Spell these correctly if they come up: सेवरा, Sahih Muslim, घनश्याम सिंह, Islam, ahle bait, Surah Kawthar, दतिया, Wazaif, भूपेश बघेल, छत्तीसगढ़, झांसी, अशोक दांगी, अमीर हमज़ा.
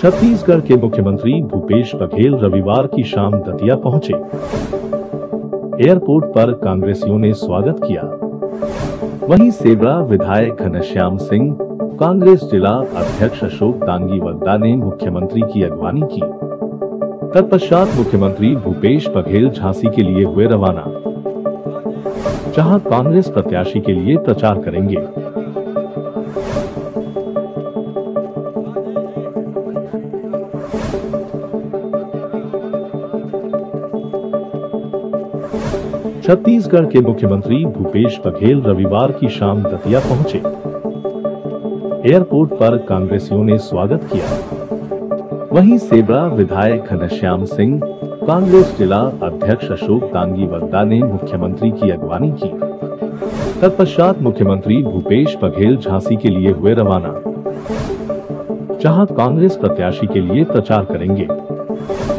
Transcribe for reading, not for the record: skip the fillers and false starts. छत्तीसगढ़ के मुख्यमंत्री भूपेश बघेल रविवार की शाम दतिया पहुंचे। एयरपोर्ट पर कांग्रेसियों ने स्वागत किया। वहीं सेवरा विधायक घनश्याम सिंह, कांग्रेस जिला अध्यक्ष अशोक दांगी वगदा ने मुख्यमंत्री की अगवानी की। तत्पश्चात मुख्यमंत्री भूपेश बघेल झांसी के लिए हुए रवाना, जहां कांग्रेस प्रत्याशी के लिए प्रचार करेंगे। छत्तीसगढ़ के मुख्यमंत्री भूपेश बघेल रविवार की शाम दतिया पहुंचे। एयरपोर्ट पर कांग्रेसियों ने स्वागत किया। वहीं सेवरा विधायक घनश्याम सिंह, कांग्रेस जिला अध्यक्ष अशोक दांगी वगदा ने मुख्यमंत्री की अगवानी की। तत्पश्चात मुख्यमंत्री भूपेश बघेल झांसी के लिए हुए रवाना, जहां कांग्रेस प्रत्याशी के लिए प्रचार करेंगे।